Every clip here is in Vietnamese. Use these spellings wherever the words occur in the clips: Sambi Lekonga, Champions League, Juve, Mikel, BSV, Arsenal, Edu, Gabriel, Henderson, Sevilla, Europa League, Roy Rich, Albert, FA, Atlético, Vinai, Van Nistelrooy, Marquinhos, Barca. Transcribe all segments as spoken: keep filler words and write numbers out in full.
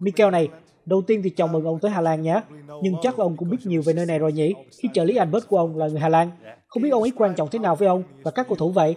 Mikel này, đầu tiên thì chào mừng ông tới Hà Lan nhé. Nhưng chắc là ông cũng biết nhiều về nơi này rồi nhỉ, khi trợ lý Albert của ông là người Hà Lan. Không biết ông ấy quan trọng thế nào với ông và các cầu thủ vậy?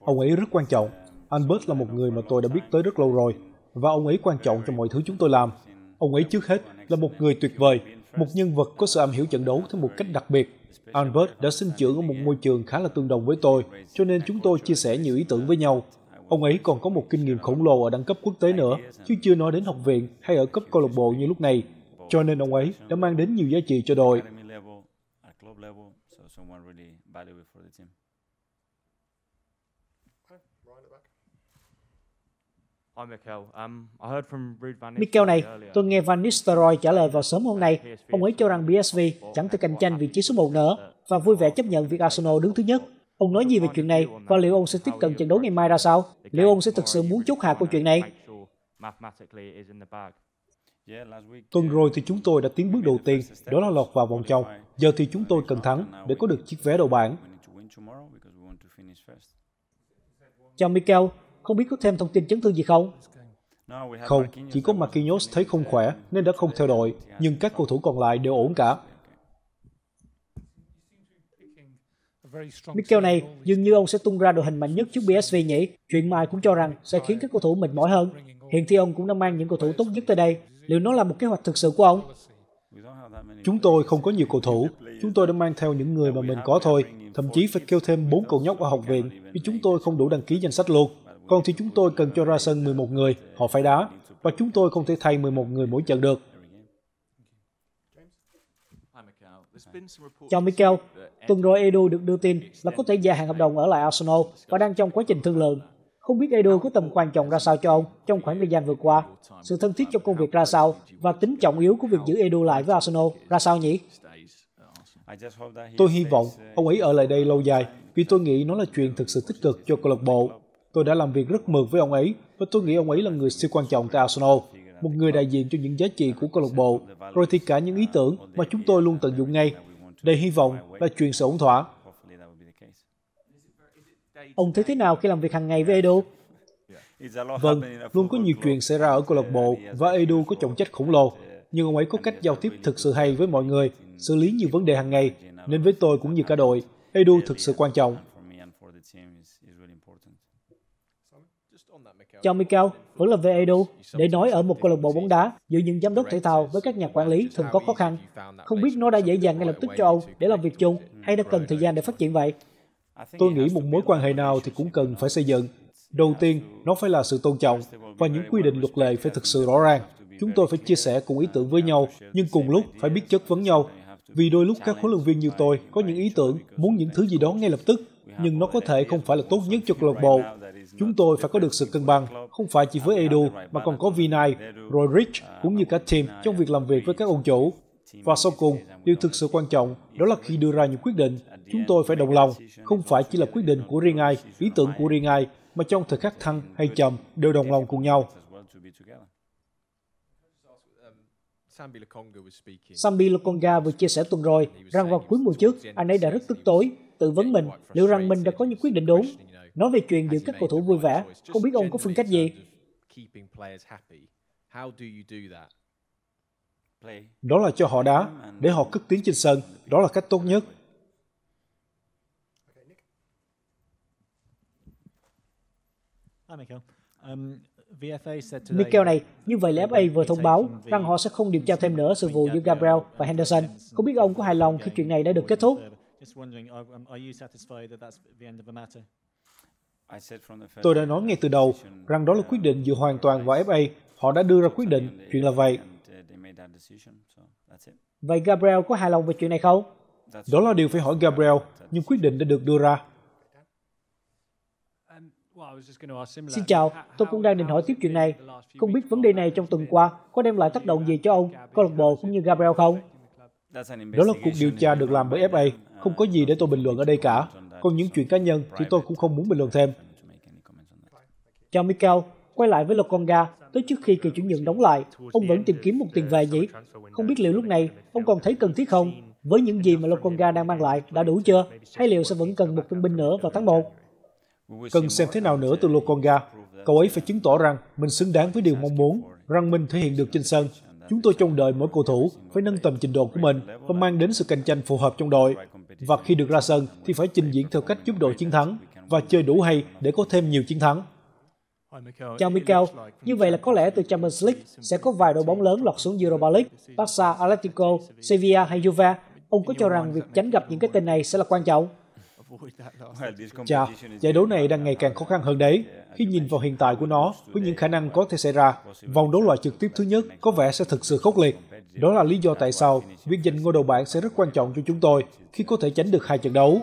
Ông ấy rất quan trọng. Albert là một người mà tôi đã biết tới rất lâu rồi, và ông ấy quan trọng cho mọi thứ chúng tôi làm. Ông ấy trước hết là một người tuyệt vời, một nhân vật có sự am hiểu trận đấu theo một cách đặc biệt. Albert đã sinh trưởng ở một môi trường khá là tương đồng với tôi, cho nên chúng tôi chia sẻ nhiều ý tưởng với nhau. Ông ấy còn có một kinh nghiệm khổng lồ ở đẳng cấp quốc tế nữa, chứ chưa nói đến học viện hay ở cấp câu lạc bộ như lúc này. Cho nên ông ấy đã mang đến nhiều giá trị cho đội. Mikel này, tôi nghe Van Nistelrooy trả lời vào sớm hôm nay. Ông ấy cho rằng bê ét vê chẳng thể cạnh tranh vị trí số một nữa và vui vẻ chấp nhận việc Arsenal đứng thứ nhất. Ông nói gì về chuyện này và liệu ông sẽ tiếp cận trận đấu ngày mai ra sao? Liệu ông sẽ thực sự muốn chốt hạ câu chuyện này? Tuần rồi thì chúng tôi đã tiến bước đầu tiên, đó là lọt vào vòng trong. Giờ thì chúng tôi cần thắng để có được chiếc vé đầu bảng. Chào Mikel, không biết có thêm thông tin chấn thương gì không? Không, chỉ có Marquinhos thấy không khỏe nên đã không theo đội, nhưng các cầu thủ còn lại đều ổn cả. Mikel này, dường như ông sẽ tung ra đội hình mạnh nhất trước bê ét vê nhỉ? Chuyện mà ai cũng cho rằng sẽ khiến các cầu thủ mệt mỏi hơn. Hiện thì ông cũng đã mang những cầu thủ tốt nhất tới đây. Liệu nó là một kế hoạch thực sự của ông? Chúng tôi không có nhiều cầu thủ. Chúng tôi đã mang theo những người mà mình có thôi. Thậm chí phải kêu thêm bốn cậu nhóc ở học viện vì chúng tôi không đủ đăng ký danh sách luôn. Còn thì chúng tôi cần cho ra sân mười một người, họ phải đá. Và chúng tôi không thể thay mười một người mỗi trận được. Chào Mikel, tuần rồi Edu được đưa tin là có thể gia hạn hợp đồng ở lại Arsenal và đang trong quá trình thương lượng. Không biết Edu có tầm quan trọng ra sao cho ông trong khoảng thời gian vừa qua, sự thân thiết trong công việc ra sao và tính trọng yếu của việc giữ Edu lại với Arsenal ra sao nhỉ? Tôi hy vọng ông ấy ở lại đây lâu dài vì tôi nghĩ nó là chuyện thực sự tích cực cho câu lạc bộ. Tôi đã làm việc rất mượt với ông ấy và tôi nghĩ ông ấy là người siêu quan trọng tại Arsenal, một người đại diện cho những giá trị của câu lạc bộ, rồi thì cả những ý tưởng mà chúng tôi luôn tận dụng ngay. Đây hy vọng là chuyện sẽ ổn thỏa. Ông thấy thế nào khi làm việc hàng ngày với Edu? Vâng, luôn có nhiều chuyện xảy ra ở câu lạc bộ và Edu có trọng trách khổng lồ, nhưng ông ấy có cách giao tiếp thực sự hay với mọi người, xử lý nhiều vấn đề hàng ngày, nên với tôi cũng như cả đội, Edu thực sự quan trọng. Chào Mikel, vẫn là về Edu. Để nói ở một câu lạc bộ bóng đá, giữa những giám đốc thể thao với các nhà quản lý thường có khó khăn. Không biết nó đã dễ dàng ngay lập tức cho ông để làm việc chung hay đã cần thời gian để phát triển vậy? Tôi nghĩ một mối quan hệ nào thì cũng cần phải xây dựng. Đầu tiên, nó phải là sự tôn trọng và những quy định luật lệ phải thực sự rõ ràng. Chúng tôi phải chia sẻ cùng ý tưởng với nhau, nhưng cùng lúc phải biết chất vấn nhau. Vì đôi lúc các huấn luyện viên như tôi có những ý tưởng, muốn những thứ gì đó ngay lập tức, nhưng nó có thể không phải là tốt nhất cho câu lạc bộ. Chúng tôi phải có được sự cân bằng, không phải chỉ với Edu mà còn có Vinai, Roy Rich cũng như cả team trong việc làm việc với các ông chủ. Và sau cùng, điều thực sự quan trọng đó là khi đưa ra những quyết định, chúng tôi phải đồng lòng, không phải chỉ là quyết định của riêng ai, ý tưởng của riêng ai, mà trong thời khắc thăng hay trầm đều đồng lòng cùng nhau. Sambi Lekonga vừa chia sẻ tuần rồi rằng vào cuối mùa trước, anh ấy đã rất tức tối, tự vấn mình liệu rằng mình đã có những quyết định đúng. Nói về chuyện giữ các cầu thủ vui vẻ, không biết ông có phương cách gì? Đó là cho họ đá, để họ cất tiếng trên sân, đó là cách tốt nhất. Mikel này, như vậy là ép a vừa thông báo rằng họ sẽ không điều tra thêm nữa sự vụ giữa Gabriel và Henderson. Không biết ông có hài lòng khi chuyện này đã được kết thúc? Tôi đã nói ngay từ đầu rằng đó là quyết định dựa hoàn toàn vào ép a. Họ đã đưa ra quyết định, chuyện là vậy. Vậy Gabriel có hài lòng về chuyện này không? Đó là điều phải hỏi Gabriel, nhưng quyết định đã được đưa ra. Xin chào, tôi cũng đang định hỏi tiếp chuyện này. Không biết vấn đề này trong tuần qua có đem lại tác động gì cho ông, câu lạc bộ cũng như Gabriel không? Đó là cuộc điều tra được làm bởi ép a, không có gì để tôi bình luận ở đây cả. Còn những chuyện cá nhân thì tôi cũng không muốn bình luận thêm. Chào Mikel, quay lại với Lekonga, tới trước khi kỳ chuyển nhượng đóng lại, ông vẫn tìm kiếm một tiền vệ nhỉ? Không biết liệu lúc này ông còn thấy cần thiết không? Với những gì mà Lekonga đang mang lại đã đủ chưa? Hay liệu sẽ vẫn cần một tân binh nữa vào tháng một? Cần xem thế nào nữa từ Lekonga. cậu ấy phải chứng tỏ rằng mình xứng đáng với điều mong muốn, rằng mình thể hiện được trên sân. Chúng tôi trông đợi mỗi cầu thủ phải nâng tầm trình độ của mình và mang đến sự cạnh tranh phù hợp trong đội. Và khi được ra sân thì phải trình diễn theo cách giúp đội chiến thắng và chơi đủ hay để có thêm nhiều chiến thắng. Chào Mikel, như vậy là có lẽ từ Champions League sẽ có vài đội bóng lớn lọt xuống Europa League, Barca, Atlético, Sevilla hay Juve. Ông có cho rằng việc tránh gặp những cái tên này sẽ là quan trọng? Chà, giải đấu này đang ngày càng khó khăn hơn đấy. Khi nhìn vào hiện tại của nó, với những khả năng có thể xảy ra, vòng đấu loại trực tiếp thứ nhất có vẻ sẽ thực sự khốc liệt. Đó là lý do tại sao việc giành ngôi đầu bảng sẽ rất quan trọng cho chúng tôi khi có thể tránh được hai trận đấu.